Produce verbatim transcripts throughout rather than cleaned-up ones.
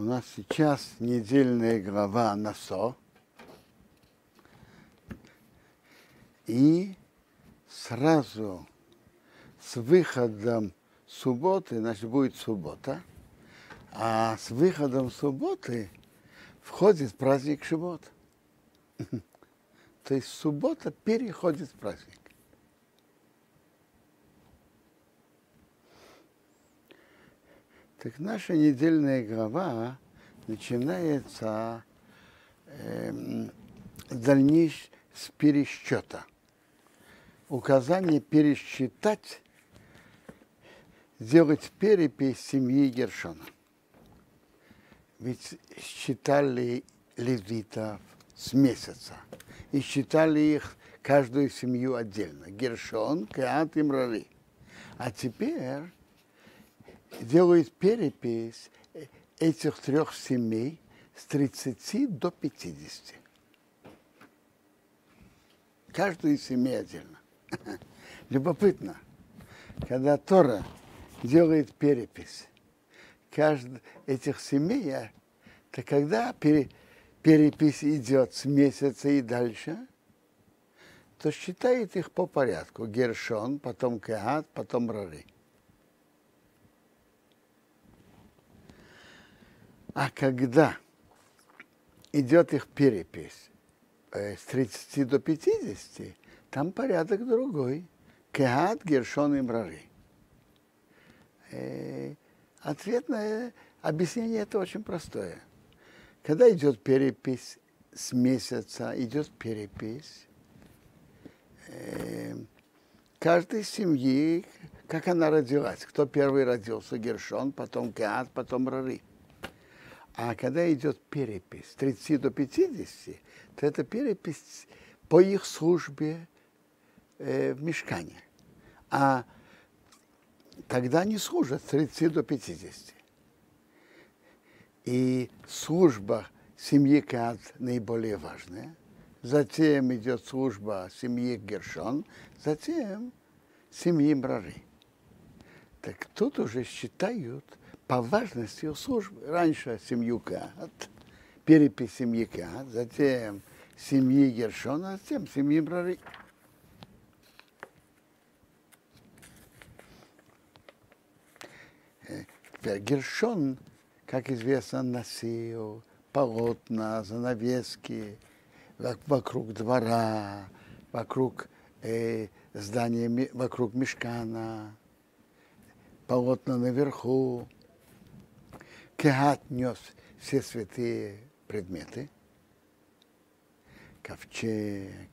У нас сейчас недельная глава Насо. И сразу с выходом субботы, значит, будет суббота, а с выходом субботы входит праздник Шавуот. То есть суббота переходит в праздник. Так наша недельная глава начинается э, дальнейшего с пересчета. Указание пересчитать, сделать перепись семьи Гершона. Ведь считали левитов с месяца. И считали их каждую семью отдельно. Гершон, Кеат и Мрари. А теперь делают перепись этих трех семей с тридцати до пятидесяти. Каждую из семей отдельно. Любопытно, когда Тора делает перепись каждых этих семей, то когда пере, перепись идет с месяца и дальше, то считает их по порядку. Гершон, потом Кеат, потом Мрари. А когда идет их перепись э, с тридцати до пятидесяти, там порядок другой. Кеат, Гершон и Мрари. Э, ответное объяснение это очень простое. Когда идет перепись с месяца, идет перепись э, каждой семьи, как она родилась. Кто первый родился? Гершон, потом Кеат, потом Мрари. А когда идет перепись с тридцати до пятидесяти, то это перепись по их службе э, в Мишкане. А тогда они служат с тридцати до пятидесяти. И служба семьи Кеат наиболее важная. Затем идет служба семьи Гершон, затем семьи Мрари. Так тут уже считают по важности ее службы. Раньше семью Кеат, перепись семьи Кеат, затем семьи Гершона, затем семьи Мрари. Гершон, как известно, носил полотна, занавески вокруг двора, вокруг э, здания, вокруг Мишкана, полотна наверху. Кеат нес все святые предметы, ковчег,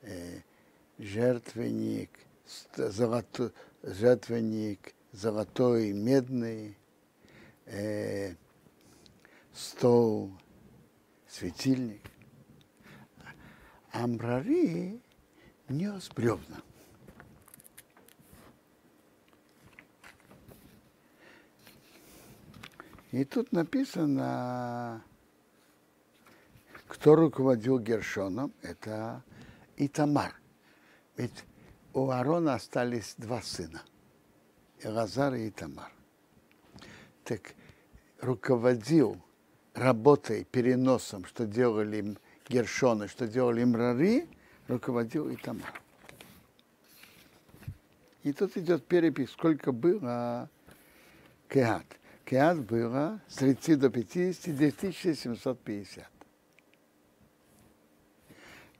э, жертвенник, золото, жертвенник золотой, медный, э, стол, светильник. А Мрари нес бревна. И тут написано, кто руководил Гершоном, это Итамар. Ведь у Аарона остались два сына, Элазар и Итамар. Так руководил работой, переносом, что делали Гершон и что делали Мрари, руководил Итамар. И тут идет перепись, сколько было Кеат. Кеат было с тридцати до пятидесяти, две тысячи семьсот пятьдесят.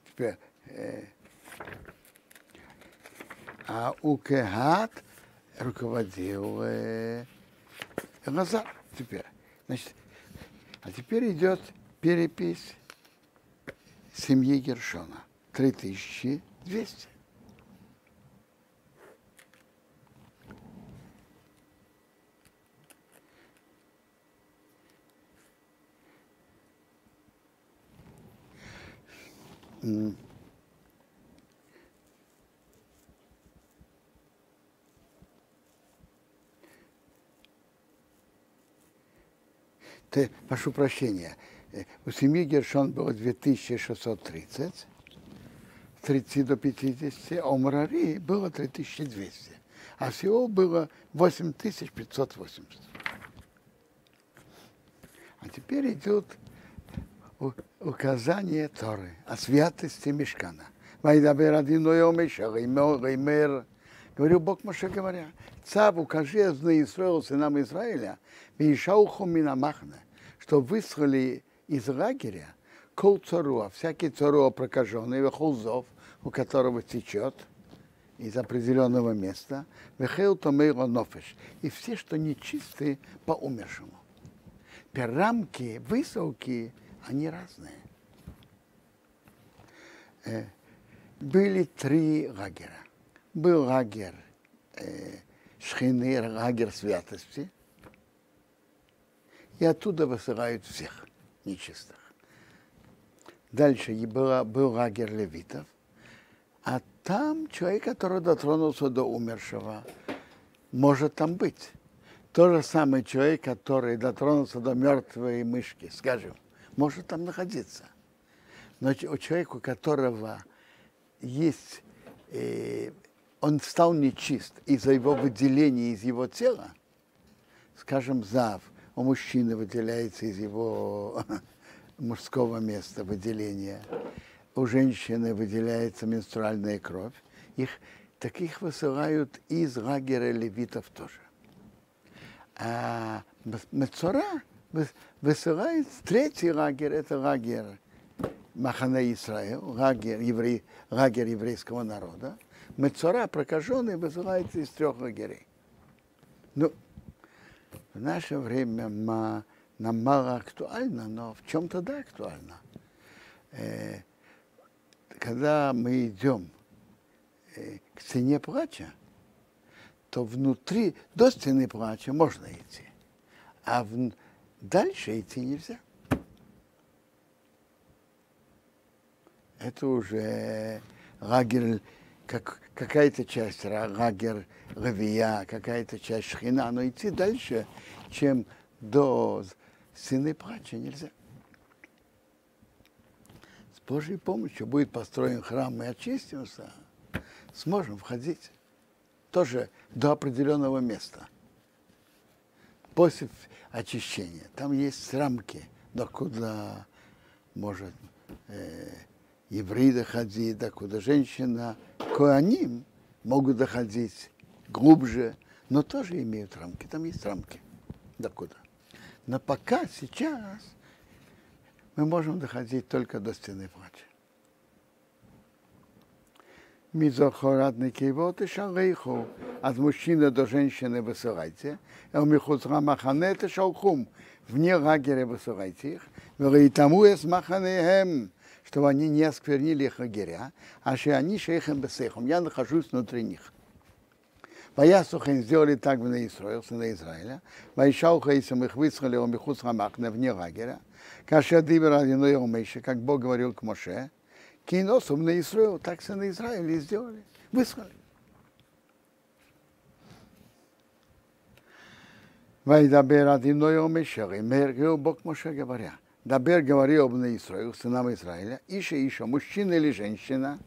Теперь, э, а у Кеат руководил э, Назар. Теперь, значит, а теперь идет перепись семьи Гершона. три тысячи двести. Ты, прошу прощения, у семьи Гершон было две тысячи шестьсот тридцать, с тридцати до пятидесяти, а у Мрари было три тысячи двести, а всего было восемь тысяч пятьсот восемьдесят. А теперь идет указание Торы о святости Мишкана. Говорю, Бог Моше говоря, «Цав, укажи, наистроил сынам Израиля, мишауху минамахна, что выслали из лагеря кол цоруа, всякий цоруа прокаженный, вехулзов, у которого течет из определенного места, вехел томейло нофеш, и все, что нечистые, по умершему». Рамки, высылки, они разные. Были три лагеря. Был лагерь э, Шхины, лагерь святости, и оттуда высылают всех нечистых. Дальше была, был лагерь левитов, а там человек, который дотронулся до умершего, может там быть. Тот же самый человек, который дотронулся до мертвой мышки, скажем, может там находиться. Но у человека, у которого есть... Э, он стал нечист из-за его выделения из его тела, скажем, зав, у мужчины выделяется из его мужского места выделения, у женщины выделяется менструальная кровь, их, таких высылают из лагеря левитов тоже. А Мецора высылает третий лагерь, это лагерь Махана-Исраил, лагерь, евре, лагерь еврейского народа. Мецора, прокаженный, вызывается из трех лагерей. Ну, в наше время ма, нам мало актуально, но в чем-то да актуально. Э, когда мы идем э, к стене плача, то внутри, до стены плача можно идти, а в, дальше идти нельзя. Это уже лагерь... Как, какая-то часть лагерь Левия, какая-то часть Шхина, но идти дальше, чем до стены плача, нельзя. С Божьей помощью будет построен храм, мы очистимся, сможем входить тоже до определенного места. После очищения там есть рамки, докуда может э, еврей доходить, докуда женщина. Коаним могут доходить глубже, но тоже имеют рамки. Там есть рамки. Докуда? Но пока, сейчас, мы можем доходить только до стены плача. Мизохорадники, вот и шалейху. От мужчины до женщины высылайте. Элмихутрамаханеты шалхум. Вне лагеря высылайте их. Велаитамуэс маханеем. Чтобы они не осквернили их лагеря, а что они шейхем бесейхом, я нахожусь внутри них. Боясухен сделали так в Израиле, сына Израиля, Боишауха и сам их выслали у Михус Хамакна вне лагеря, Каша Дибера Виной Умейши, как Бог говорил к Моше, Киносум на Израиле, так сына Израиля сделали, выслали. Вайдабера Виной Умейши, говорил Бог Моше, говоря, Дабер говорил об Наисрою, сынам Израиля, Иша Иша, мужчина или женщина,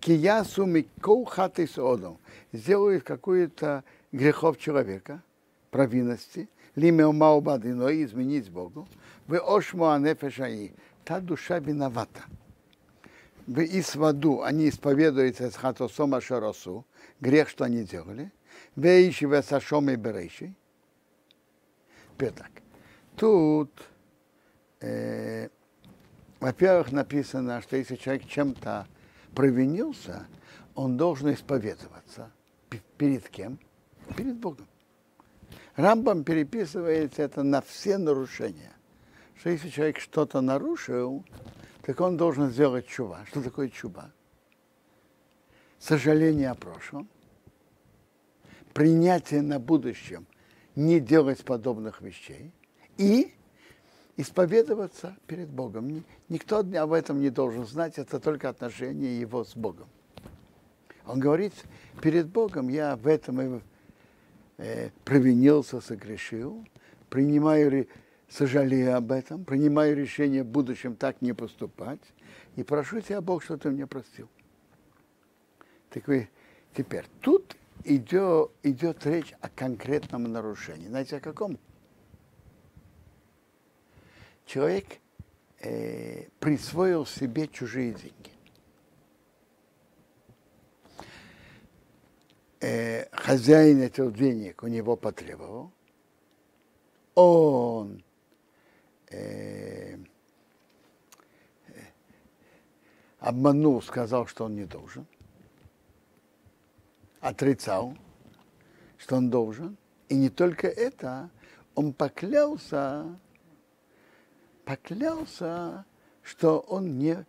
киясу микоу хаты содом, сделают какую-то грехов человека, провинности, лимео маубадиной, изменить Богу, вы ошмуа нефешаи, та душа виновата. Вы из ваду, они исповедуются с хатосом ашаросу, грех, что они делали, вы ищи вы сашом и берейши. Пятак. Тут... Во-первых, написано, что если человек чем-то провинился, он должен исповедоваться. Перед кем? Перед Богом. Рамбам переписывает это на все нарушения. Что если человек что-то нарушил, так он должен сделать чува. Что такое чува? Сожаление о прошлом. Принятие на будущем. Не делать подобных вещей. И... исповедоваться перед Богом. Никто об этом не должен знать, это только отношение его с Богом. Он говорит, перед Богом я в этом и э, провинился, согрешил, принимаю, сожалею об этом, принимаю решение в будущем так не поступать, и прошу тебя, Бог, что ты мне простил. Так вы, теперь, тут идет, идет речь о конкретном нарушении. Знаете, о каком? человек э, присвоил себе чужие деньги. Э, хозяин этих денег у него потребовал. Он э, обманул, сказал, что он не должен. Отрицал, что он должен. И не только это, он поклялся, поклялся, что он не,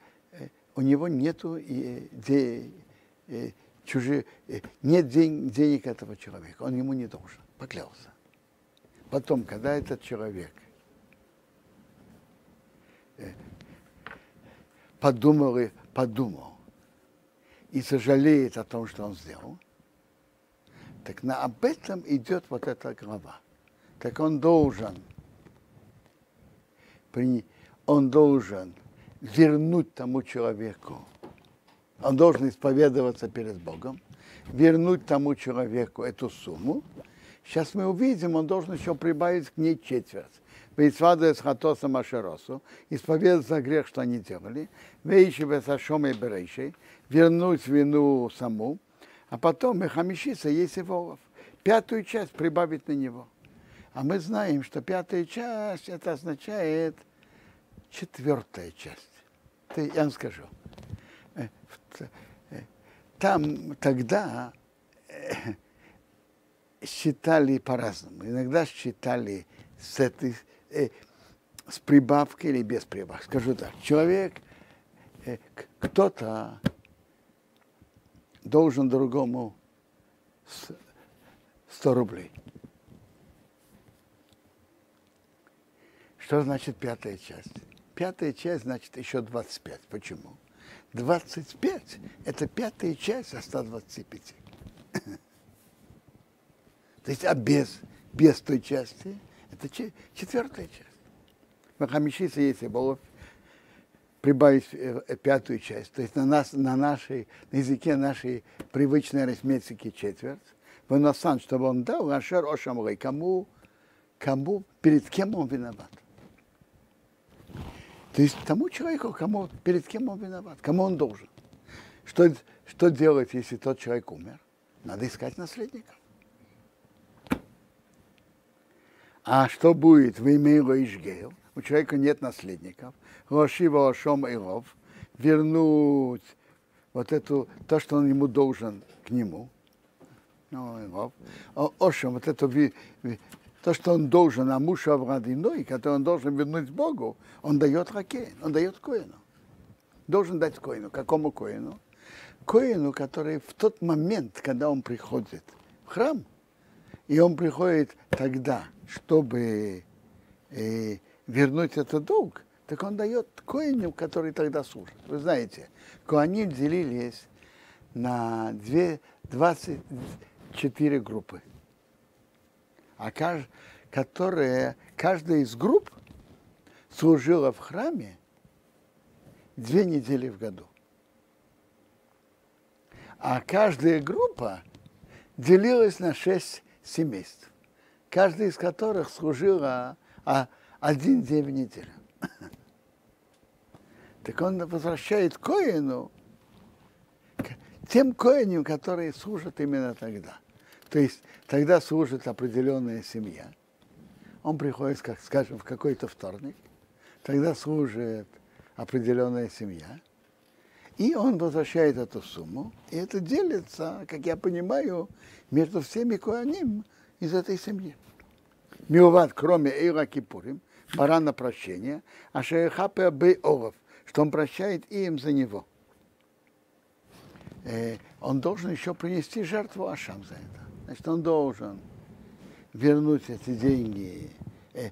у него нету де, чужих, нет день, денег этого человека, он ему не должен, поклялся. Потом, когда этот человек подумал и подумал и сожалеет о том, что он сделал, так на, об этом идет вот эта глава. Так он должен, он должен вернуть тому человеку, он должен исповедоваться перед Богом, вернуть тому человеку эту сумму. Сейчас мы увидим, он должен еще прибавить к ней четверть. Веисвадуэс хатосам ашеросу, исповедоваться грех, что они делали, веишивэс ашом и берейшей, вернуть вину саму, а потом мехамишиса, есть и волов, пятую часть прибавить на него. А мы знаем, что пятая часть, это означает четвертая часть. Это, я вам скажу. Там тогда считали по-разному. Иногда считали с этой, с прибавкой или без прибавки. Скажу так, человек, кто-то должен другому сто рублей. Что значит пятая часть? Пятая часть значит еще двадцать пять. Почему? двадцать пять – это пятая часть от ста двадцати пяти. То есть, а без, без той части – это четвертая часть. Махамишиса есть и было прибавить пятую часть. То есть, на, нас, на, нашей, на языке нашей привычной арифметики четверть. Вынасан, чтобы он дал, ашер ошамлей, кому, кому, перед кем он виноват. То есть тому человеку, кому, перед кем он виноват, кому он должен. Что, что делать, если тот человек умер? Надо искать наследника. А что будет в имейло Ижгейл? У человека нет наследников. Лошива лошом и лов. Вернуть вот эту, то, что он ему должен, к нему. Ошем, вот это то, что он должен, а муж Аврадиной, который он должен вернуть Богу, он дает Ракейн, он дает Коину. Должен дать Коину. Какому Коину? Коину, который в тот момент, когда он приходит в храм, и он приходит тогда, чтобы э, вернуть этот долг, так он дает Коину, который тогда служит. Вы знаете, Коаним делились на две, двадцать четыре группы. А кажд... которые, каждая из групп служила в храме две недели в году. А каждая группа делилась на шесть семейств, каждая из которых служила один день в неделю. Так он возвращает Коину тем Коинам, которые служат именно тогда. То есть тогда служит определенная семья. Он приходит, как, скажем, в какой-то вторник. Тогда служит определенная семья. И он возвращает эту сумму. И это делится, как я понимаю, между всеми коаним из этой семьи. Миловат, кроме Эйла Кипурим, барана прощения, а Шеехапе Бей Олов, что он прощает им за него. Он должен еще принести жертву Ашам за это. Значит, он должен вернуть эти деньги э,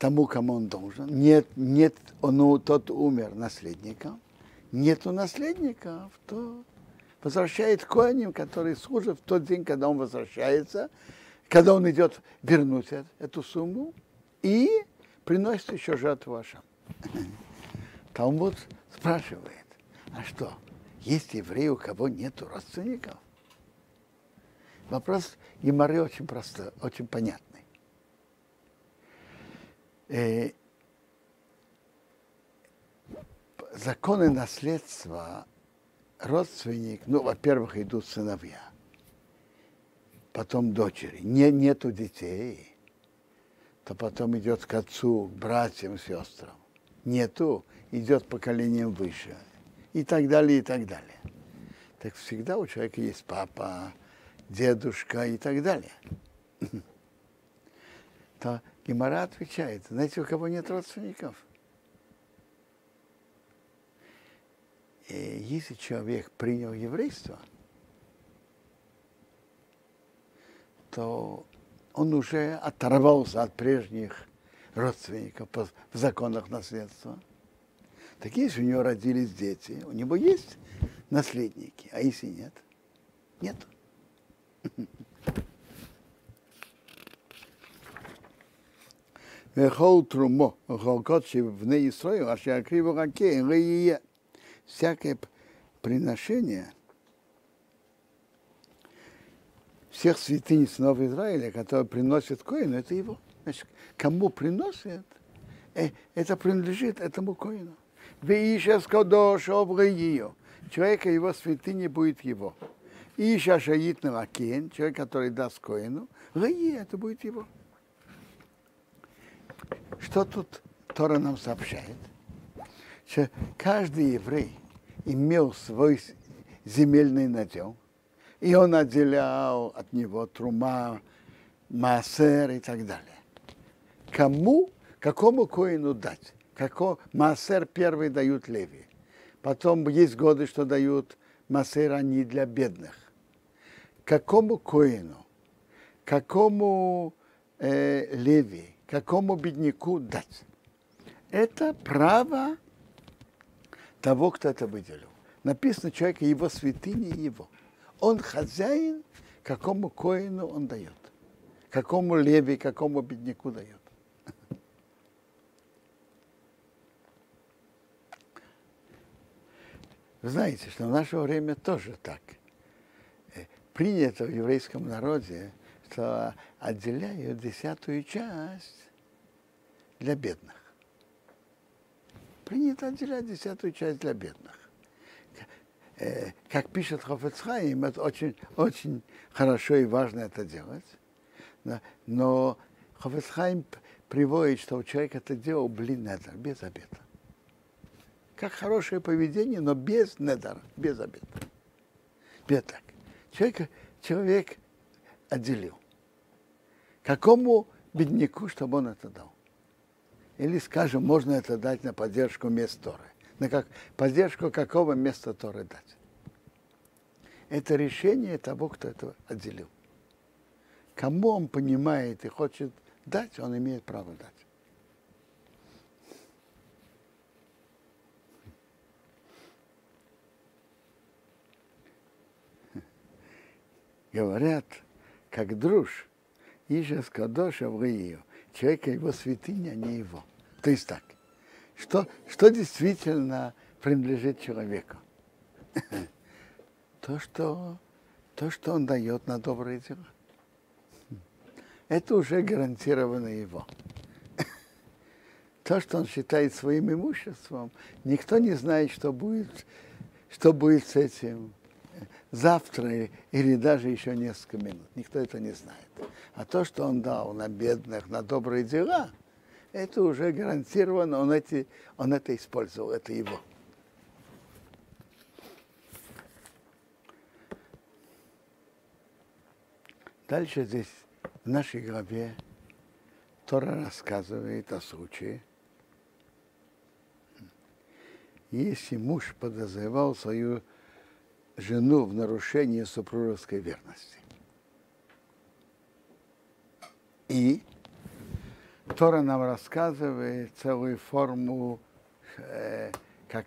тому, кому он должен. Нет, нет, он, тот умер наследником. Нету наследников, то возвращает коаним, который служит в тот день, когда он возвращается, когда он идет вернуть эту сумму и приносит еще жертву Ашам. Талмуд спрашивает, а что, есть евреи, у кого нету родственников? Вопрос Гемары очень простой, очень понятный. законы наследства, родственник, ну, во-первых, идут сыновья, потом дочери. Не, нету детей, то потом идет к отцу, к братьям, сестрам. Нету, идет поколением выше. И так далее, и так далее. Так всегда у человека есть папа, дедушка и так далее. То Гемара отвечает, знаете, у кого нет родственников? И если человек принял еврейство, то он уже оторвался от прежних родственников по, в законах наследства. Так если у него родились дети, у него есть наследники, а если нет? Нет. Всякое приношение всех святынь сынов Израиля, которые приносят коину, это его. Значит, кому приносят, это принадлежит этому коину. Человека его святыни будет его. Иша шаит на лакен, человек, который даст коину, это будет его. Что тут Тора нам сообщает? Что каждый еврей имел свой земельный надел, и он отделял от него трума, маасер и так далее. Кому, какому коину дать? Како, маасер первый дают леви. Потом есть годы, что дают маасер они для бедных. Какому коину, какому э, леви, какому бедняку дать? Это право того, кто это выделил. Написано, человек, его святыня его. Он хозяин, какому коину он дает, какому леви, какому бедняку дает. Вы знаете, что в наше время тоже так. Принято в еврейском народе, что отделяют десятую часть для бедных. Принято отделять десятую часть для бедных. Как пишет Хафецхаим, это очень, очень хорошо и важно это делать. Но Хафецхаим приводит, что у человека это делал блин недер, без обета. Как хорошее поведение, но без недер, без обета. Без так. Человек, человек отделил. Какому бедняку, чтобы он это дал? Или, скажем, можно это дать на поддержку мест Торы. На как, поддержку какого места Торы дать? Это решение того, кто это отделил. Кому он понимает и хочет дать, он имеет право дать. Говорят, как друж, Иша Скадоша в Гаию. Человека его святыня, а не его. То есть так. Что, что действительно принадлежит человеку? То что, то, что он дает на добрые дела. Это уже гарантировано его. То, что он считает своим имуществом, никто не знает, что будет, что будет с этим завтра или даже еще несколько минут. Никто это не знает. А то, что он дал на бедных, на добрые дела, это уже гарантированно, он, эти, он это использовал, это его. Дальше здесь, в нашей главе, Тора рассказывает о случае. Если муж подозревал свою жену в нарушении супружеской верности. И Тора нам рассказывает целую форму, э, как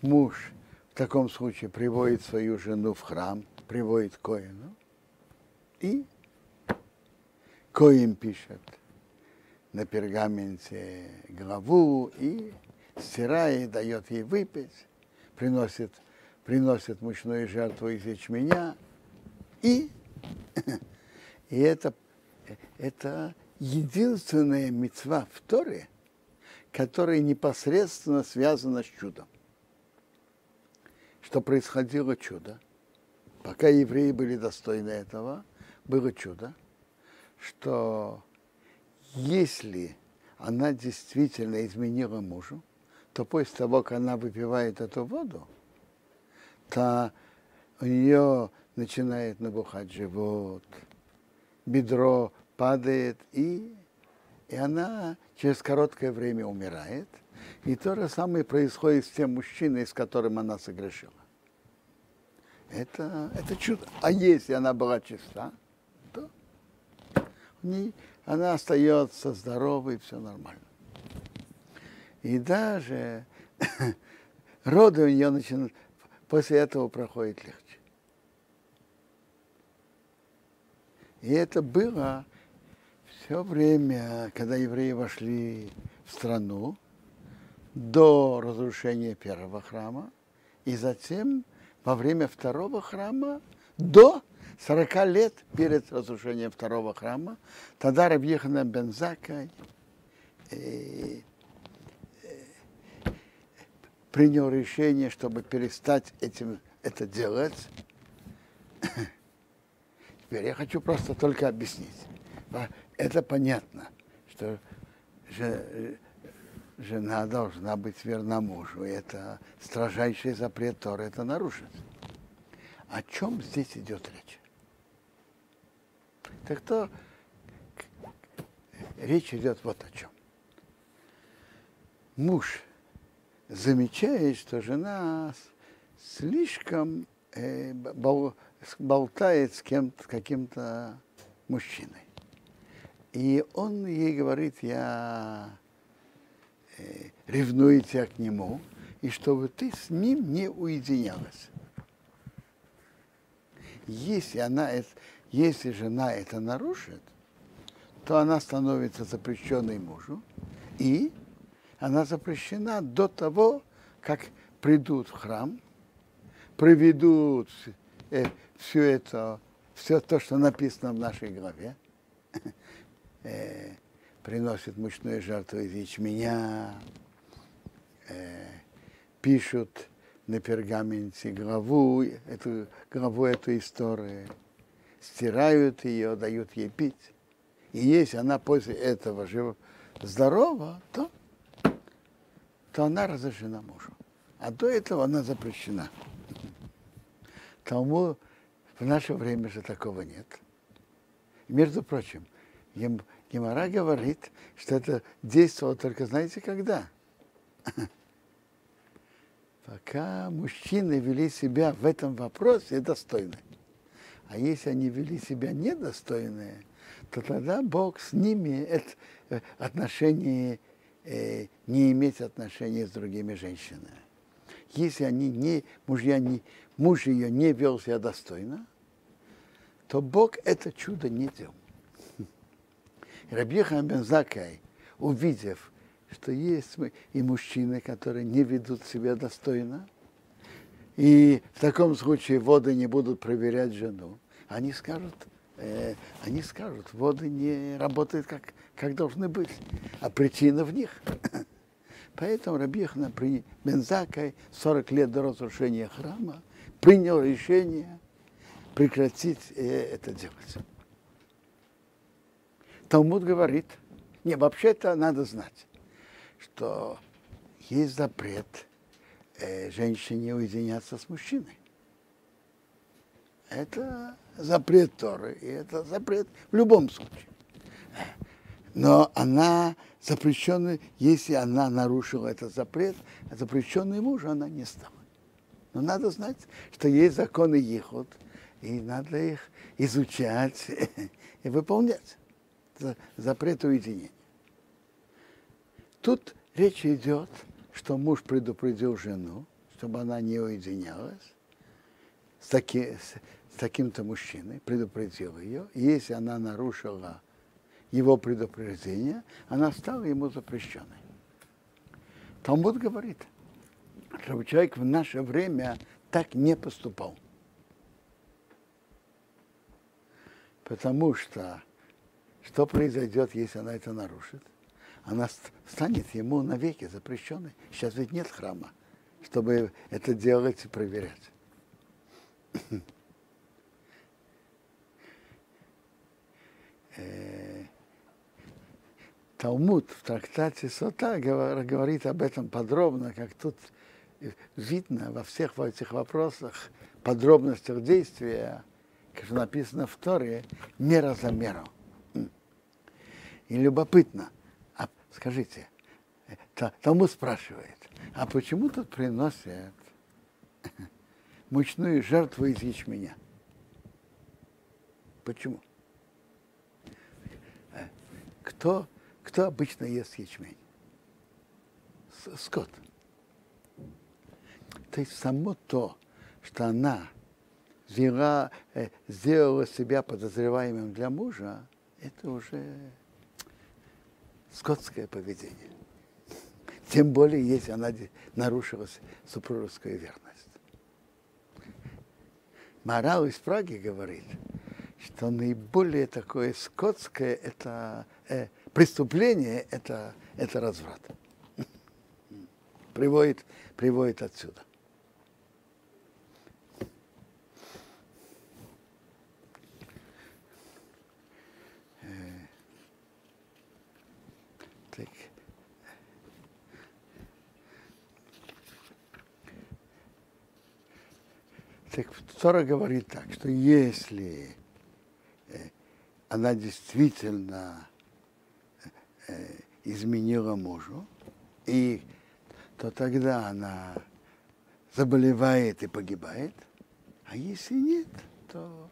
муж в таком случае приводит свою жену в храм, приводит коину, и коин пишет на пергаменте главу и стирает, дает ей выпить, приносит, приносит мучную жертву из ячменя, и, и это Это единственная мицва в Торе, которая непосредственно связана с чудом. что происходило чудо. Пока евреи были достойны этого, было чудо, что если она действительно изменила мужу, то после того, как она выпивает эту воду, то у нее начинает набухать живот, бедро падает, и, и она через короткое время умирает. И то же самое происходит с тем мужчиной, с которым она согрешила. Это, это чудо. А если она была чиста, то у нее, она остается здоровой, все нормально. И даже роды у нее начинают, после этого проходит легче. И это было все время, когда евреи вошли в страну, до разрушения первого храма, и затем во время второго храма, до сорока лет перед разрушением второго храма, тогда Рабби Йоханан бен Закай и, и, принял решение, чтобы перестать этим, это делать. Теперь я хочу просто только объяснить. Это понятно, что же, жена должна быть верна мужу. Это строжайший запрет Торы, это нарушит. О чем здесь идет речь? Так то речь идет вот о чем. Муж замечает, что жена слишком э, бол, болтает с кем-то, каким-то мужчиной. И он ей говорит: я... ревнует тебя к нему, и чтобы ты с ним не уединялась. Если, она, если жена это нарушит, то она становится запрещенной мужу, и она запрещена до того, как придут в храм, проведут все это, все то, что написано в нашей главе, приносят мучную жертву из ячменя, э, пишут на пергаменте главу, эту, главу этой истории, стирают ее, дают ей пить. И если она после этого жив, здорова, то, то она разрешена мужу. А до этого она запрещена. Тому в наше время же такого нет. Между прочим, им Гемара говорит, что это действовало только, знаете, когда? Пока мужчины вели себя в этом вопросе достойно. А если они вели себя недостойные, то тогда Бог с ними это отношение, э, не иметь отношения с другими женщинами. Если они не, мужья не, муж ее не вел себя достойно, то Бог это чудо не делал. Рабби Йоханан бен Закай, увидев, что есть и мужчины, которые не ведут себя достойно, и в таком случае воды не будут проверять жену, они скажут, э, они скажут, воды не работают как, как должны быть, а причина в них. Поэтому Рабби Йоханан бен Закай сорок лет до разрушения храма принял решение прекратить э, это делать. Талмуд говорит, не, вообще-то надо знать, что есть запрет э, женщине уединяться с мужчиной. Это запрет Торы, и это запрет в любом случае. Но она запрещенная, если она нарушила этот запрет, а запрещенной мужу она не стала. Но надо знать, что есть законы Ехуд, и надо их изучать и выполнять. Запрет уединения. Тут речь идет, что муж предупредил жену, чтобы она не уединялась с, таки, с, с таким-то мужчиной, предупредил ее. И если она нарушила его предупреждение, она стала ему запрещенной. Талмуд говорит, чтобы человек в наше время так не поступал. Потому что что произойдет, если она это нарушит? Она станет ему навеки запрещенной. Сейчас ведь нет храма. чтобы это делать и проверять. Талмуд в трактате Сота говорит об этом подробно, как тут видно во всех этих вопросах, подробностях действия, как написано в Торе, мера за меру. И любопытно, а скажите, Талмуд спрашивает, а почему тут приносят мучную жертву из ячменя? Почему? Кто, кто обычно ест ячмень? Скот. То есть само то, что она взяла, сделала себя подозреваемым для мужа, это уже скотское поведение. Тем более, если она нарушила супружескую верность. Морал из Праги говорит, что наиболее такое скотское это, э, преступление это, это разврат. Приводит, приводит отсюда. Э, так. Так, Тора говорит так, что если она действительно изменила мужу, и, то тогда она заболевает и погибает, а если нет, то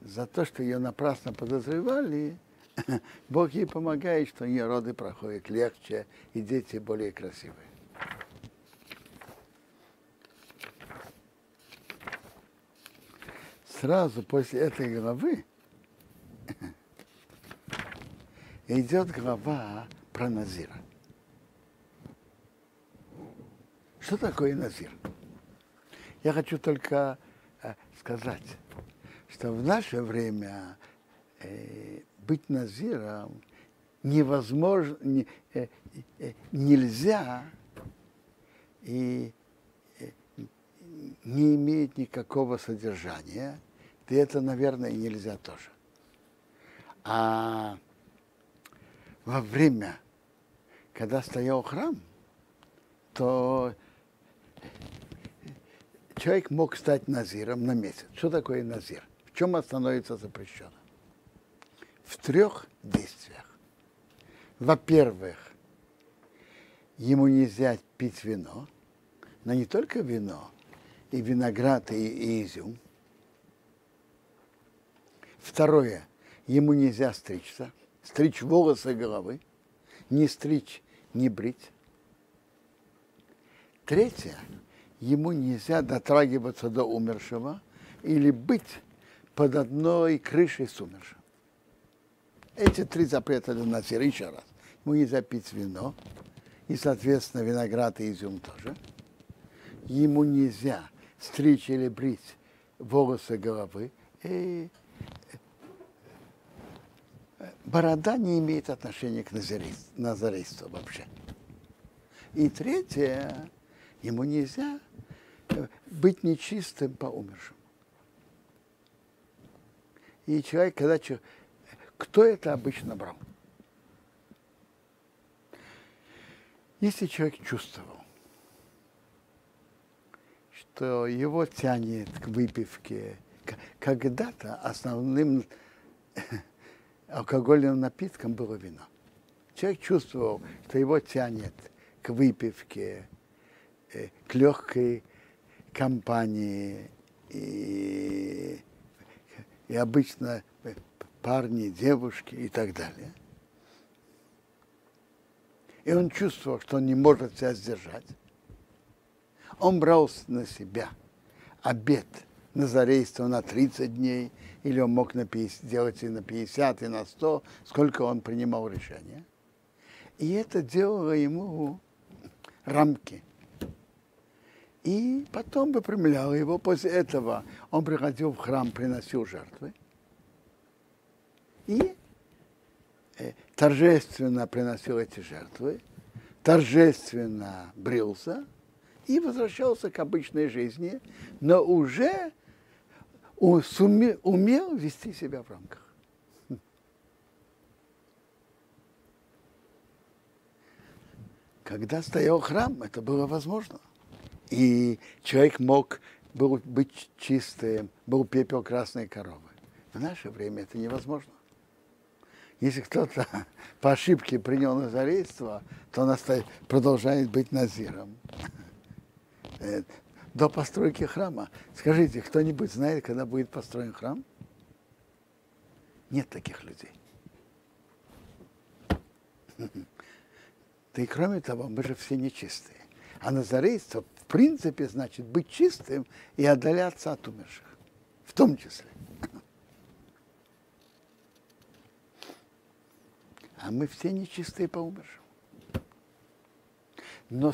за то, что ее напрасно подозревали, Бог ей помогает, что у нее роды проходят легче, и дети более красивые. Сразу после этой главы идет глава про Назира. Что такое Назир? Я хочу только сказать, что в наше время быть Назиром невозможно, нельзя и не имеет никакого содержания. И это, наверное, нельзя тоже. А во время, когда стоял храм, то человек мог стать назиром на месяц. Что такое назир? В чем он становится запрещенным? В трех действиях. Во-первых, ему нельзя пить вино, но не только вино, и виноград, и, и изюм. Второе, ему нельзя стричься, стричь волосы головы, не стричь, не брить. Третье, ему нельзя дотрагиваться до умершего или быть под одной крышей с умершим. Эти три запрета для назира, еще раз. Ему нельзя пить вино, и, соответственно, виноград и изюм тоже. Ему нельзя стричь или брить волосы головы, и борода не имеет отношения к назарейству вообще. И третье, ему нельзя быть нечистым по умершему. И человек, когда человек, кто это обычно брал? Если человек чувствовал, что его тянет к выпивке, когда-то основным алкогольным напитком было вино. Человек чувствовал, что его тянет к выпивке, к легкой компании. И, и обычно парни, девушки и так далее. И он чувствовал, что он не может себя сдержать. Он брал на себя обет назарейства на тридцать дней, или он мог на пятьдесят, делать и на пятьдесят, и на сто, сколько он принимал решения. И это делало ему рамки. И потом выпрямляло его. После этого он приходил в храм, приносил жертвы. И торжественно приносил эти жертвы, торжественно брился. и возвращался к обычной жизни, но уже умел вести себя в рамках. Когда стоял храм, это было возможно. И человек мог был быть чистым, был пепел красной коровы. В наше время это невозможно. Если кто-то по ошибке принял назарейство, то он продолжает быть назиром. До постройки храма. Скажите, кто-нибудь знает, когда будет построен храм? Нет таких людей. Да и кроме того, мы же все нечистые. А назарейство, в принципе, значит быть чистым и отдаляться от умерших. В том числе. А мы все нечистые по умершим. Но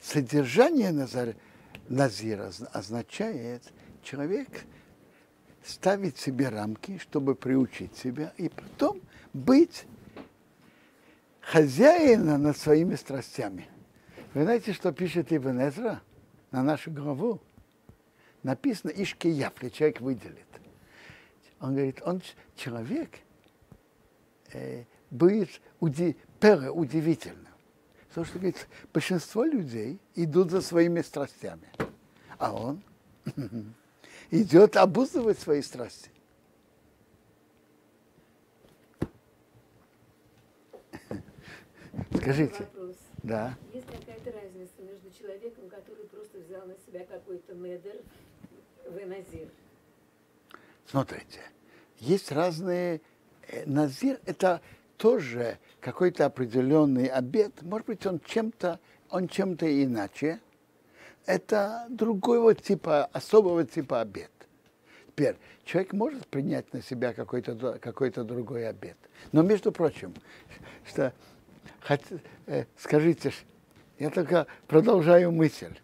содержание назар... назира означает, человек ставит себе рамки, чтобы приучить себя, и потом быть хозяином над своими страстями. Вы знаете, что пишет Ибнезра на нашу главу? Написано «Ишкияфли», человек выделит. Он говорит, он человек э, будет уди, пере, удивительным. Потому что, говорит, большинство людей идут за своими страстями, а он идет обуздывать свои страсти. Скажите. Да. Есть какая-то разница между человеком, который просто взял на себя какой-то медер в назир? Смотрите, есть разные... Назир – это тоже какой-то определенный обет. Может быть, он чем-то, он чем-то иначе. Это другого типа, особого типа обет. Теперь, человек может принять на себя какой-то, какой-то другой обет. Но, между прочим, что... Хоть, э, скажите, я только продолжаю мысль.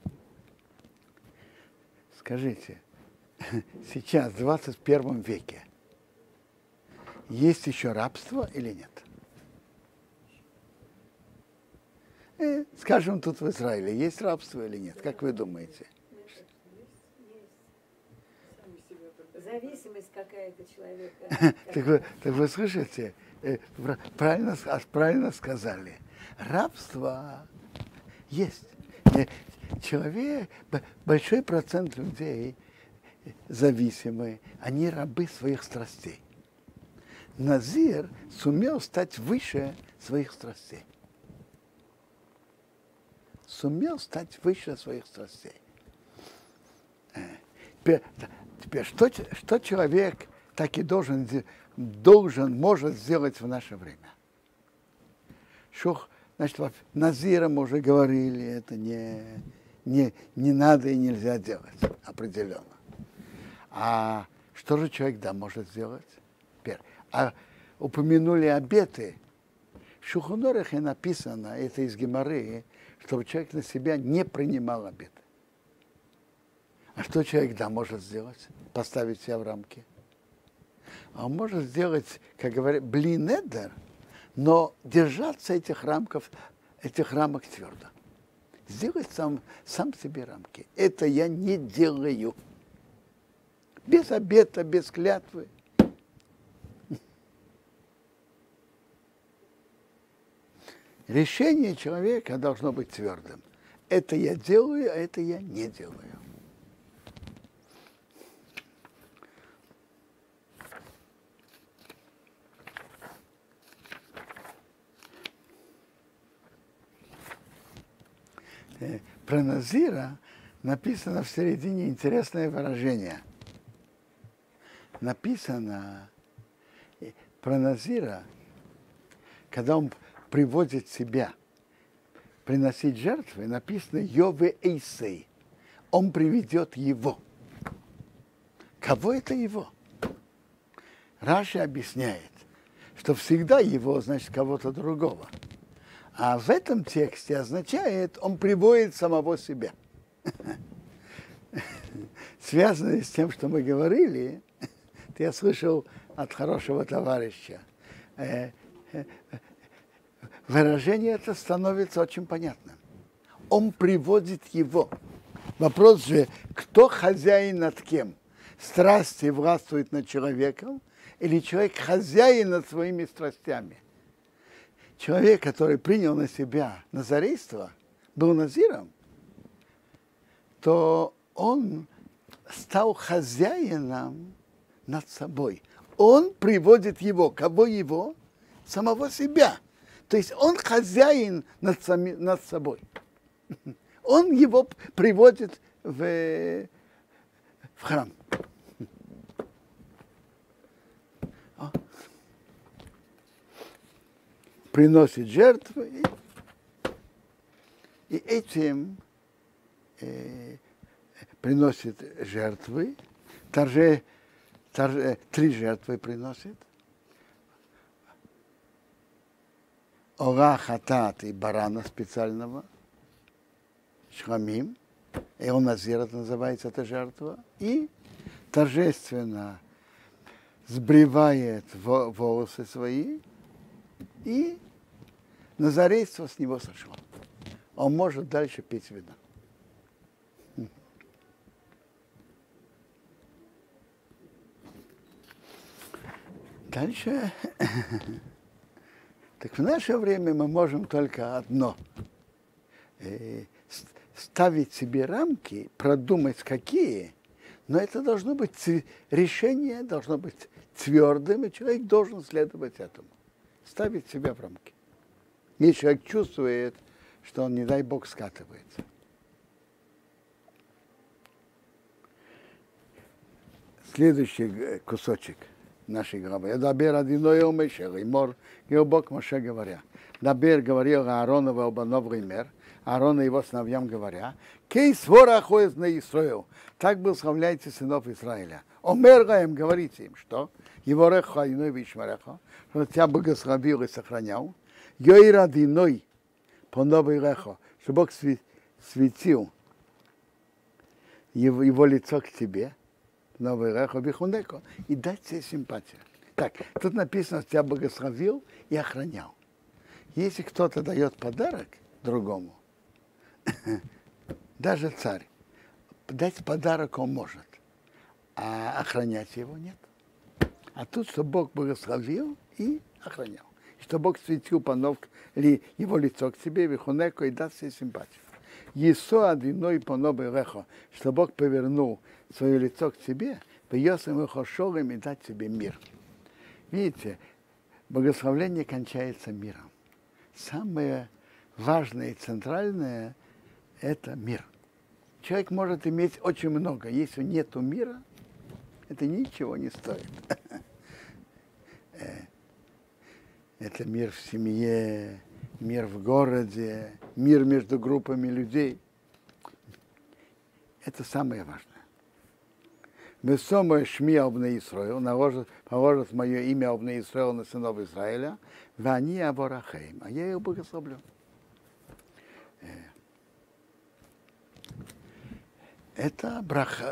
Скажите, сейчас, в двадцать первом веке, есть еще рабство или нет? Э, скажем, тут в Израиле есть рабство или нет? Как вы думаете? Зависимость какая-то человека. Так вы, так вы слышите? Правильно, правильно сказали. Рабство есть. Человек, большой процент людей зависимые, они рабы своих страстей. Назир сумел стать выше своих страстей. Сумел стать выше своих страстей. Теперь, теперь что, что человек так и должен делать? должен, может сделать в наше время. Шух, значит, назира мы уже говорили, это не, не, не надо и нельзя делать, определенно. А что же человек, да, может сделать? Первое. А упомянули обеты. В Шулхан Орухе написано, это из Гемары, чтобы человек на себя не принимал обеты. А что человек, да, может сделать? Поставить себя в рамки. Он может сделать, как говорят, блинедер, но держаться этих рамков, этих рамок твердо. Сделать сам, сам себе рамки. Это я не делаю. Без обета, без клятвы. Решение человека должно быть твердым. Это я делаю, а это я не делаю. Про назира написано в середине интересное выражение. Написано про назира, когда он приводит себя приносить жертвы, написано «Йове Эйсей». Он приведет его. Кого это его? Раши объясняет, что всегда его, значит, кого-то другого. А в этом тексте означает, он приводит самого себя. Связанное с тем, что мы говорили, я слышал от хорошего товарища. Выражение это становится очень понятным. он приводит его. Вопрос же, кто хозяин над кем? Страсти властвуют над человеком, или человек хозяин над своими страстями? Человек, который принял на себя назарейство, был назиром, то он стал хозяином над собой. Он приводит его, кого его? Самого себя. То есть он хозяин над, сами, над собой. Он его приводит в, в храм. О. Приносит жертвы. И, и этим э, приносит жертвы. Торже, торже, три жертвы приносит. Ора, хатат и барана специального, шламим, эл назир называется эта жертва, и торжественно сбривает волосы свои, и назарейство с него сошло. Он может дальше пить вино. Дальше... Так в наше время мы можем только одно – ставить себе рамки, продумать какие, но это должно быть, решение должно быть твердым, и человек должен следовать этому. Ставить себя в рамки. И человек чувствует, что он, не дай бог, скатывается. Следующий кусочек нашей главы. Я дабер одиной умешер, и мор, и обок Моше говоря. Дабер говорил Аарону во обанов Ример, Аарон и его сыновьям говоря, «Кей свора ходит на Исраил, так благословляйте сынов Израиля». Омер гаем, говорите им, что его реха иной вишмареха, что тебя благословил и сохранял, йой радиной по новой рехо, что Бог светил его, его лицо к тебе, и дать себе симпатию. Так, тут написано, что тебя благословил и охранял. Если кто-то дает подарок другому, даже царь, дать подарок он может, а охранять его нет. А тут, что Бог благословил и охранял. Что Бог светил панов, ли его лицо к тебе, вихунеко, и даст себе симпатию. Есо одиной панобы лехо, что Бог повернул свое лицо к тебе, поесом и хошолом и дать тебе мир. Видите, благословление кончается миром. Самое важное и центральное – это мир. Человек может иметь очень много. Если нет мира, это ничего не стоит. Это мир в семье, мир в городе, мир между группами людей. Это самое важное. Весомое шми обны Исраил, положит мое имя обны Исраил на сынов Израиля, вани аборахейм, а я их благословлю. Это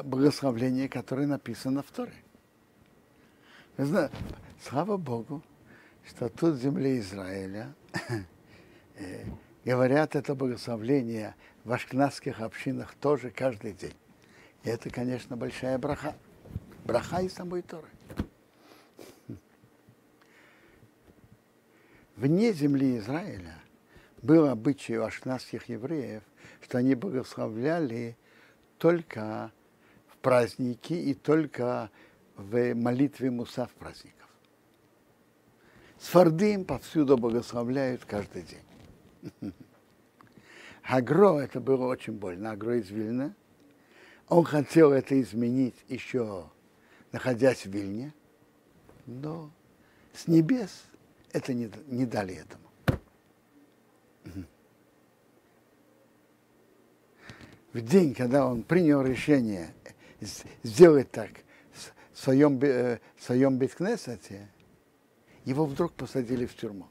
благословление, которое написано в Торе. Слава Богу, что тут в земле Израиля говорят это благословление в ашкеназских общинах тоже каждый день. И это, конечно, большая браха. Браха и самой Торы. Вне земли Израиля был обычай у ашкеназских евреев, что они благословляли только в праздники и только в молитве мусав праздников. Сфардим повсюду благословляют каждый день. Агро, это было очень больно, Агро из Вильна. Он хотел это изменить еще, находясь в Вильне, но с небес это не, не дали этому. В день, когда он принял решение сделать так в своем, в своем бейт-кнесете, его вдруг посадили в тюрьму.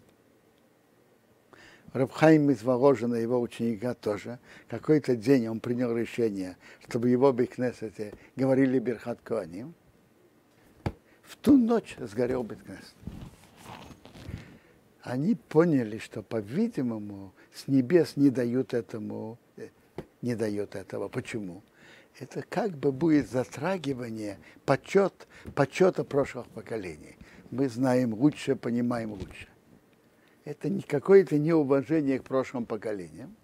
Рабби Хаим из Воложина, его ученика тоже, какой-то день он принял решение, чтобы его в бейт-кнесете говорили Берхат Коаним. В ту ночь сгорел бейт-кнесет. Они поняли, что, по-видимому, с небес не дают этому э, не дает этого. Почему? Это как бы будет затрагивание почет, почета прошлых поколений. Мы знаем лучше, понимаем лучше. Это не какое-то неуважение к прошлым поколениям.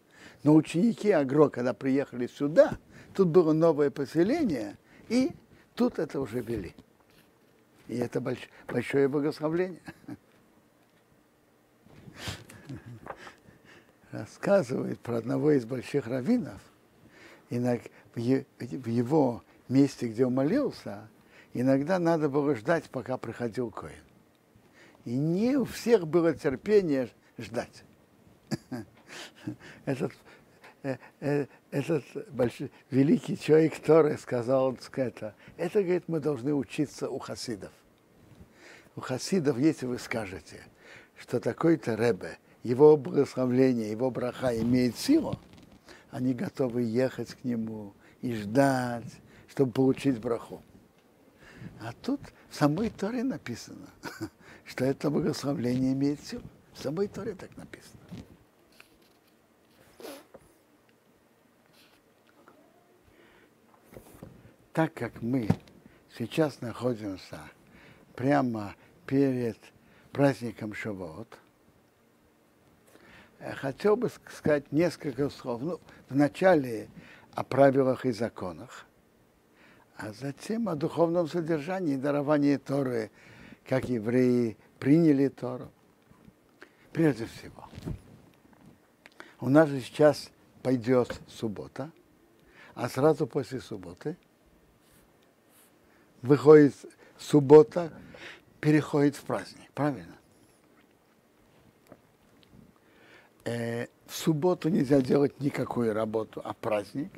Но ученики Агро, когда приехали сюда, тут было новое поселение, и тут это уже вели. И это больш, большое благословление. Рассказывает про одного из больших раввинов, и в его месте, где он молился, иногда надо было ждать, пока приходил коэн. И не у всех было терпение ждать. Этот, этот большой, великий человек, который сказал, это, это, говорит, мы должны учиться у хасидов. У хасидов, если вы скажете, что такой-то ребе, его благословление, его браха имеет силу, они готовы ехать к нему и ждать, чтобы получить браху. А тут в самой Торе написано, что это благословление имеет силу. В самой Торе так написано. Так как мы сейчас находимся прямо перед праздником Шавуот, хотел бы сказать несколько слов. Ну, вначале о правилах и законах, а затем о духовном содержании и даровании Торы, как евреи приняли Тору. Прежде всего, у нас же сейчас пойдет суббота, а сразу после субботы выходит суббота, переходит в праздник, правильно? Э, в субботу нельзя делать никакую работу, а праздник.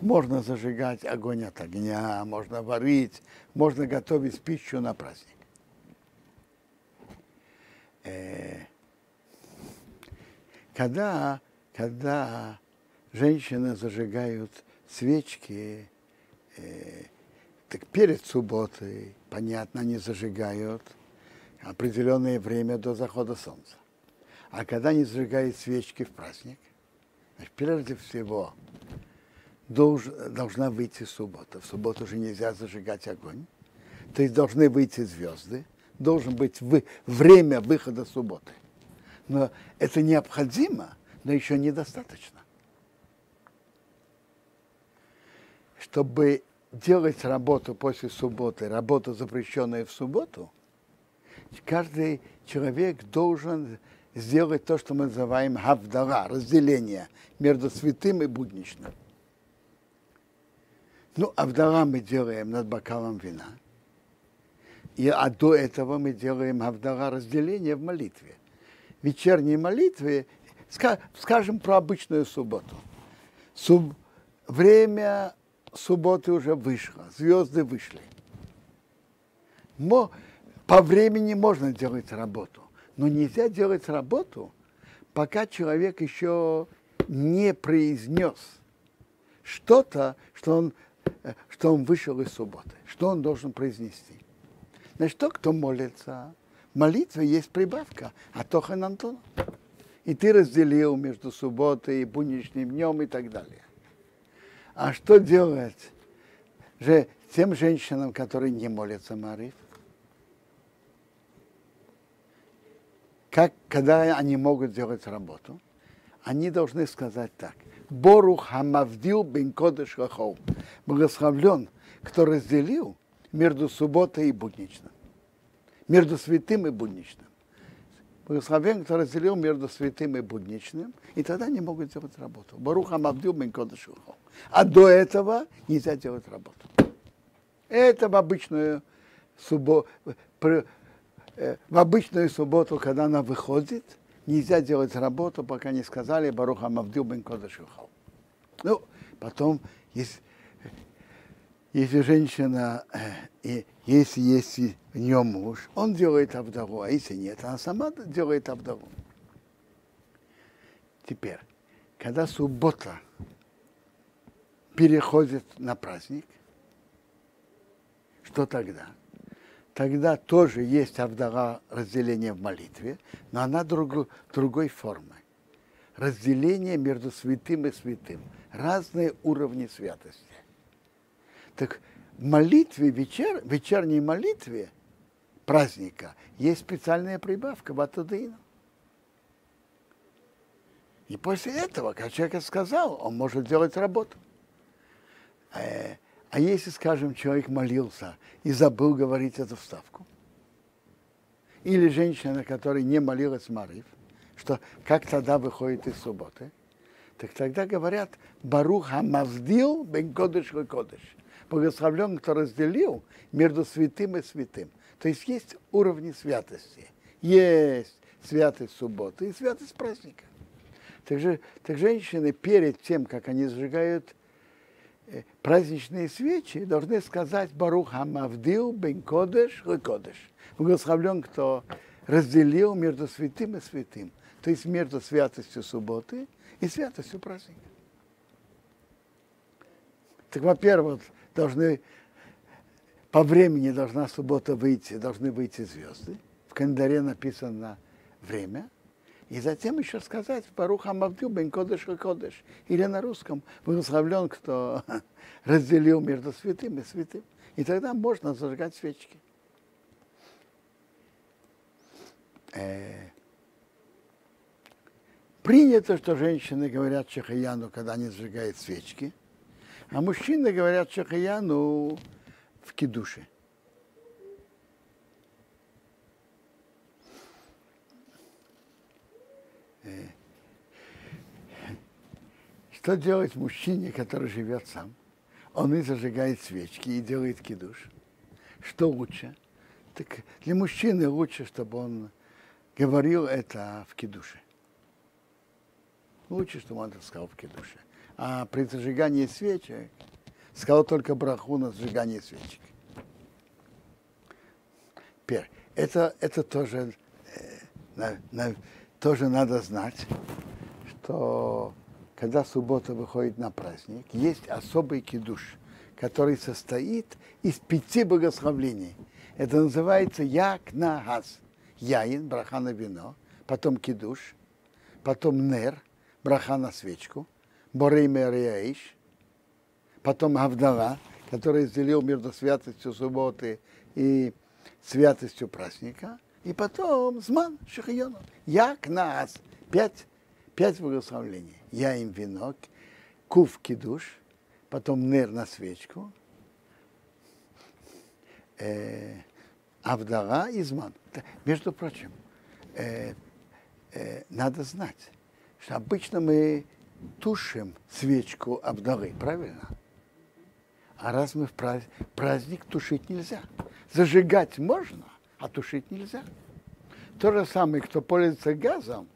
Можно зажигать огонь от огня, можно варить, можно готовить пищу на праздник. Э, когда, когда женщины зажигают свечки, э, так перед субботой, понятно, они зажигают определенное время до захода солнца. А когда они зажигают свечки в праздник, значит, прежде всего долж, должна выйти суббота. В субботу уже нельзя зажигать огонь. То есть должны выйти звезды, должен быть вы, время выхода субботы. Но это необходимо, но еще недостаточно. Чтобы делать работу после субботы, работу, запрещенную в субботу, каждый человек должен сделать то, что мы называем гавдала, разделение между святым и будничным. Ну, гавдала мы делаем над бокалом вина, и, а до этого мы делаем гавдала, разделение в молитве. В вечерней молитве, скажем про обычную субботу, Суб, время субботы уже вышло, звезды вышли. Но по времени можно делать работу, но нельзя делать работу, пока человек еще не произнес что-то, что он, что он вышел из субботы, что он должен произнести. Значит, тот, кто молится, в молитве есть прибавка Атохан Антон. И ты разделил между субботой и будничным днем и так далее. А что делать же тем женщинам, которые не молятся Маариф? Как, когда они могут делать работу? Они должны сказать так. Борух хамавдил бен кодеш лахоу. Благословлен, кто разделил между субботой и будничным. Между святым и будничным. Благословен, кто разделил между святым и будничным, и тогда они могут делать работу. Баруха мавдил бен кодеш лахоу. А до этого нельзя делать работу. Это в обычную субботу, в обычную субботу, когда она выходит, нельзя делать работу, пока не сказали Баруха мавдил бен кодеш лахоу. Ну, потом, если, если женщина, и, если есть в нем муж, он делает авдалу, а если нет, она сама делает авдалу. Теперь, когда суббота переходит на праздник, что тогда? Тогда тоже есть авдала, разделение в молитве, но она друг, другой формы. разделение между святым и святым, разные уровни святости. Так в молитве, вечер, вечерней молитве праздника есть специальная прибавка ватадейна. И после этого, как человек сказал, он может делать работу. А если, скажем, человек молился и забыл говорить эту вставку, или женщина, которая не молилась Марив, что как тогда выходит из субботы, так тогда говорят «Барух хамавдил бен кодыш ва кодыш», благословлен, кто разделил между святым и святым. То есть есть уровни святости. Есть святость субботы и святость праздника. Так, же, так женщины перед тем, как они сжигают праздничные свечи, должны сказать «Барух хамавдил бен кодыш ва кодыш», благословлен, кто разделил между святым и святым, то есть между святостью субботы и святостью праздника. Так, во-первых, должны, по времени должна суббота выйти, должны выйти звезды, в календаре написано время, и затем еще сказать «Барух хамавдил бен кодыш ва кодыш», или на русском «Благословлен, кто разделил между святым и святым», и тогда можно зажигать свечки. Принято, что женщины говорят Чехияну, когда они сжигают свечки, а мужчины говорят Чехияну в кидуше. Что делать мужчине, который живет сам? Он и зажигает свечки, и делает кидуш. Что лучше? Так для мужчины лучше, чтобы он говорил это в кидуше. Лучше, чтобы он это сказал в кидуше. А при зажигании свечек сказал только браху на сжигание свечек. Теперь, это, это тоже, э, на, на, тоже надо знать, что когда суббота выходит на праздник, есть особый кидуш, который состоит из пяти благословлений. Это называется «Як на газ». Яин, браха на вино, потом кидуш, потом нер, браха на свечку, борей мереяиш, потом гавдала, который разделил между святостью субботы и святостью праздника, и потом зман шихиону, як на ас, пять, пять благословлений. Яин вино, кув кидуш, потом нер на свечку, э, авдара и зман. Между прочим, э, э, надо знать, что обычно мы тушим свечку Авдалы, правильно? А раз мы в праздник, праздник тушить нельзя. Зажигать можно, а тушить нельзя. То же самое, кто пользуется газом,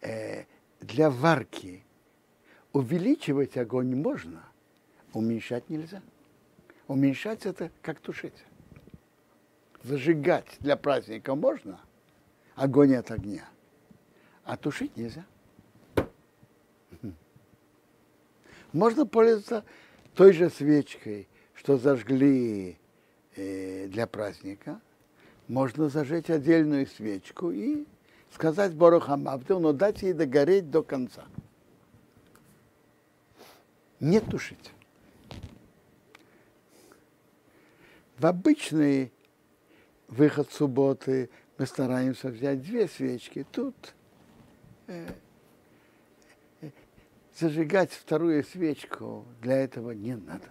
э, для варки увеличивать огонь можно, уменьшать нельзя. Уменьшать это как тушить. Зажигать для праздника можно, огонь от огня, а тушить нельзя. Можно пользоваться той же свечкой, что зажгли для праздника, можно зажечь отдельную свечку и сказать «Барух хамавдил», но дать ей догореть до конца. Не тушить. В обычные выход субботы мы стараемся взять две свечки. Тут э, э, зажигать вторую свечку для этого не надо.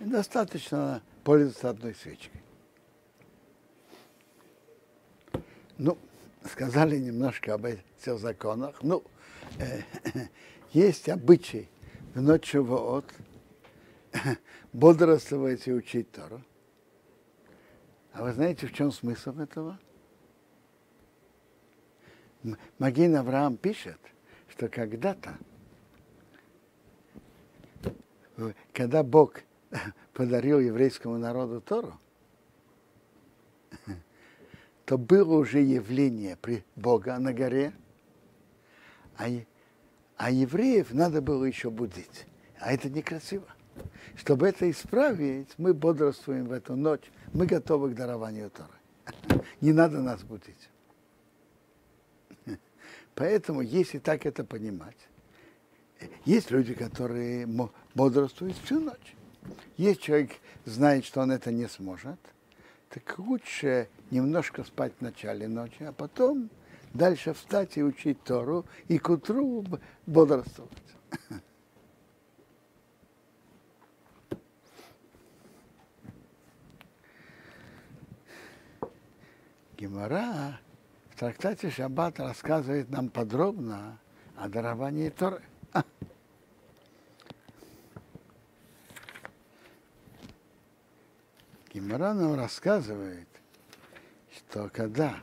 Достаточно пользоваться одной свечкой. Ну, сказали немножко об этих законах. Ну, э, э, есть обычай в ночь Шавуот бодрствовать и учить Тору. А вы знаете, в чем смысл этого? Магин Авраам пишет, что когда-то, когда Бог подарил еврейскому народу Тору, то было уже явление Бога на горе, а евреев надо было еще будить. А это некрасиво. Чтобы это исправить, мы бодрствуем в эту ночь, мы готовы к дарованию Торы. не надо нас будить. Поэтому, если так это понимать, есть люди, которые бодрствуют всю ночь. Если человек знает, что он это не сможет, так лучше немножко спать в начале ночи, а потом дальше встать и учить Тору, и к утру бодрствовать. Гемара в трактате Шаббат рассказывает нам подробно о даровании Торы. А. Гемара нам рассказывает, что когда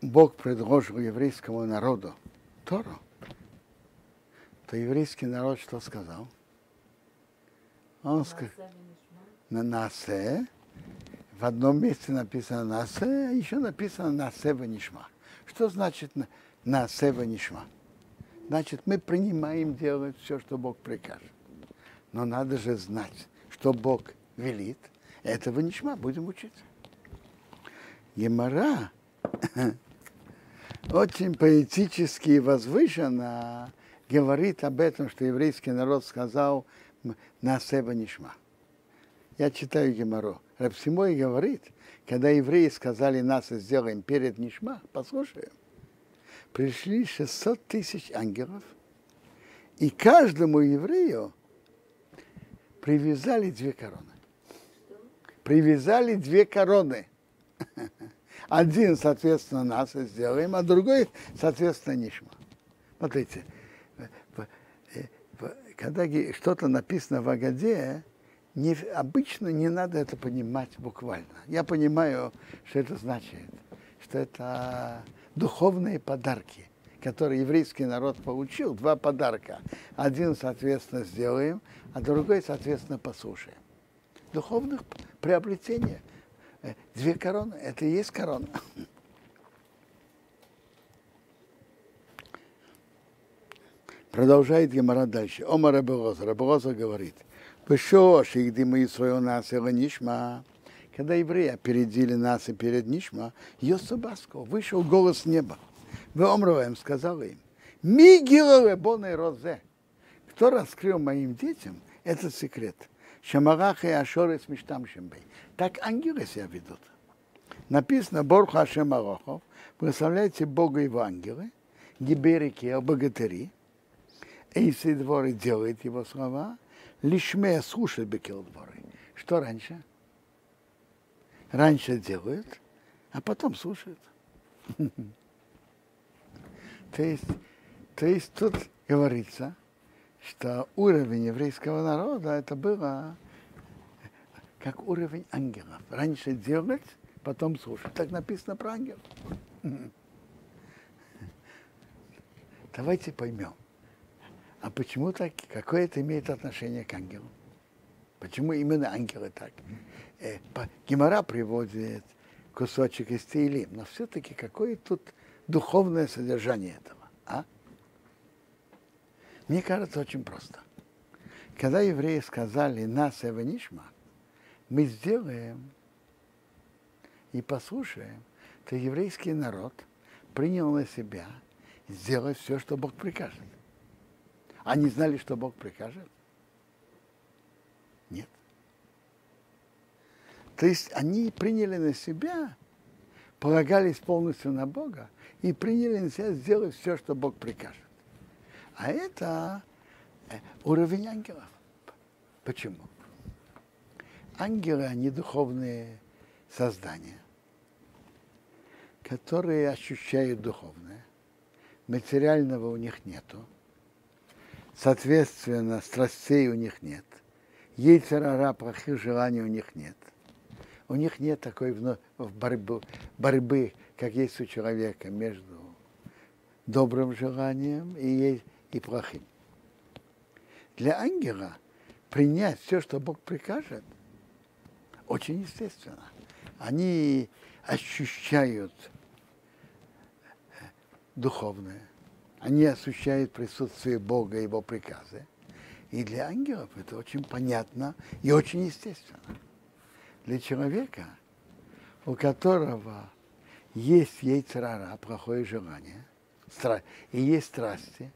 Бог предложил еврейскому народу Тору, то еврейский народ что сказал? Он сказал: на насе. В одном месте написано «насе», а еще написано «насе ванишма». Что значит «насе ванишма»? Значит, мы принимаем делать все, что Бог прикажет. Но надо же знать, что Бог велит. Это ванишма, будем учиться. Гемара очень поэтически и возвышенно говорит об этом, что еврейский народ сказал «насе ванишма». Я читаю Гемару. Рабби Симой говорит, когда евреи сказали нас и сделаем перед Нишма, послушаем, пришли шестьсот тысяч ангелов, и каждому еврею привязали две короны. Привязали две короны. Один, соответственно, нас и сделаем, а другой, соответственно, Нишма. Смотрите, когда что-то написано в Агаде, Не, обычно не надо это понимать буквально. Я понимаю, что это значит, что это духовные подарки, которые еврейский народ получил, два подарка. Один, соответственно, сделаем, а другой, соответственно, послушаем. Духовных приобретений. Две короны, это и есть корона. Продолжает Гемара дальше. Ома Рабби Лозер. Рабби Лозер говорит: когда евреи опередили нас и перед Нишма, Йосубаско вышел голос с неба. Веомроваем сказал им: Мигилове боной розе. Кто раскрыл моим детям этот секрет? Шамарах и Ашоры с Миштам Шимбей. Так ангелы себя ведут. Написано: Борху Ашем Арохов, прославляйте Бога его ангелы, гиберики, богатыри, Эйсы дворы делает его слова. Лишмея слушает бекилдворы. Что раньше? Раньше делают, а потом слушают. То есть, то есть тут говорится, что уровень еврейского народа это было как уровень ангелов. Раньше делать, потом слушать. Так написано про ангелов. Давайте поймем. А почему так? Какое это имеет отношение к ангелу? Почему именно ангелы так? Э, Гемара приводит кусочек из Теилим, но все-таки какое тут духовное содержание этого? А? Мне кажется, очень просто. Когда евреи сказали «нас и ванишма», мы сделаем и послушаем, то еврейский народ принял на себя сделать все, что Бог прикажет. Они знали, что Бог прикажет? Нет. То есть они приняли на себя, полагались полностью на Бога и приняли на себя сделать все, что Бог прикажет. А это уровень ангелов. Почему? Ангелы, они духовные создания, которые ощущают духовное. Материального у них нету. Соответственно, страстей у них нет, йецер ара, плохих желаний у них нет. У них нет такой вно... борьбы, борьбы, как есть у человека, между добрым желанием и, и плохим. Для ангела принять все, что Бог прикажет, очень естественно. Они ощущают духовное. Они ощущают присутствие Бога и его приказы. И для ангелов это очень понятно и очень естественно. Для человека у которого есть ейцерара, плохое желание, и есть страсти,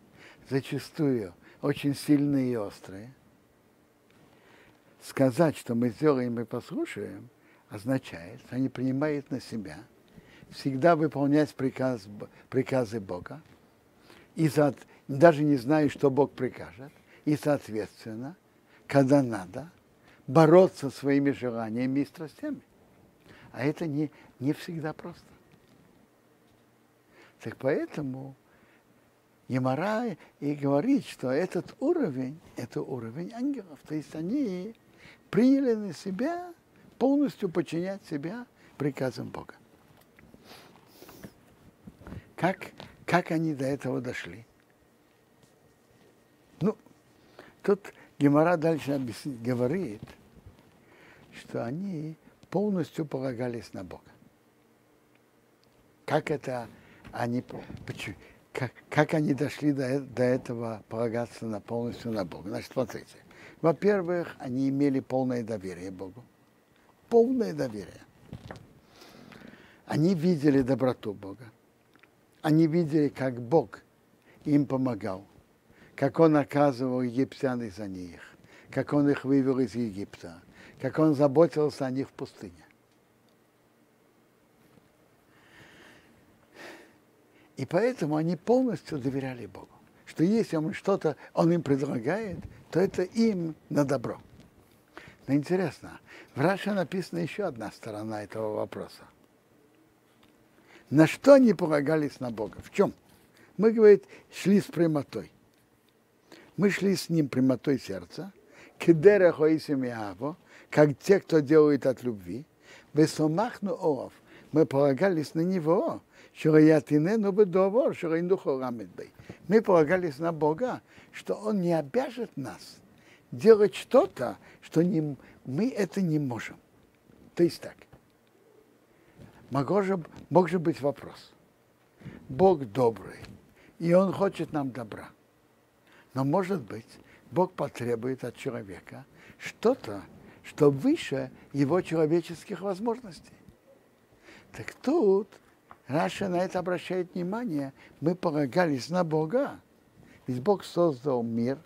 зачастую очень сильные и острые, сказать, что мы сделаем и послушаем, означает, что они принимают на себя всегда выполнять приказ, приказы Бога, и за, даже не зная, что Бог прикажет, и, соответственно, когда надо, бороться своими желаниями и страстями. А это не, не всегда просто. Так поэтому Гемара и говорит, что этот уровень, это уровень ангелов. То есть они приняли на себя, полностью подчинять себя приказам Бога. Как, как они до этого дошли? Ну, тут Гемара дальше объясни, говорит, что они полностью полагались на Бога. Как это они, как, как они дошли до, до этого полагаться на, полностью на Бога? Значит, смотрите. Во-первых, они имели полное доверие Богу. Полное доверие. Они видели доброту Бога. Они видели, как Бог им помогал, как Он оказывал египтян из-за них, как Он их вывел из Египта, как Он заботился о них в пустыне. И поэтому они полностью доверяли Богу, что если Он что-то, Он им предлагает, то это им на добро. Но интересно, в Раши написана еще одна сторона этого вопроса. На что они полагались на Бога? В чем? Мы, говорит, шли с прямотой. Мы шли с Ним прямотой сердца, как те, кто делает от любви. Мы полагались на Него. Мы полагались на Бога, что Он не обяжет нас делать что-то, что не, мы это не можем. То есть так. Мог же, мог же быть вопрос. Бог добрый, и Он хочет нам добра. Но, может быть, Бог потребует от человека что-то, что выше его человеческих возможностей. Так тут Раша на это обращает внимание. Мы полагались на Бога. Ведь Бог создал мир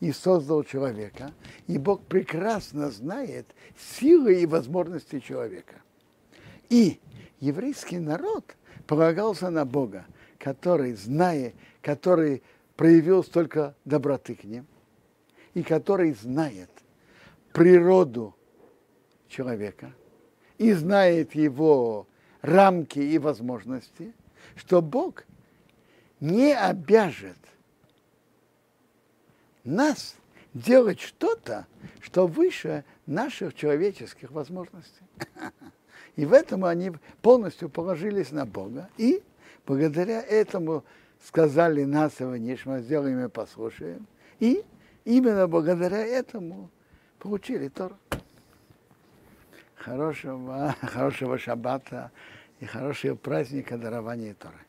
и создал человека. И Бог прекрасно знает силы и возможности человека. И еврейский народ полагался на Бога, который, зная, который проявил столько доброты к ним, и который знает природу человека, и знает его рамки и возможности, что Бог не обяжет нас делать что-то, что выше наших человеческих возможностей. И в этом они полностью положились на Бога. И благодаря этому сказали Насо Нишма, сделаем и послушаем. И именно благодаря этому получили Тору. Хорошего, хорошего шаббата и хорошего праздника дарования Торы.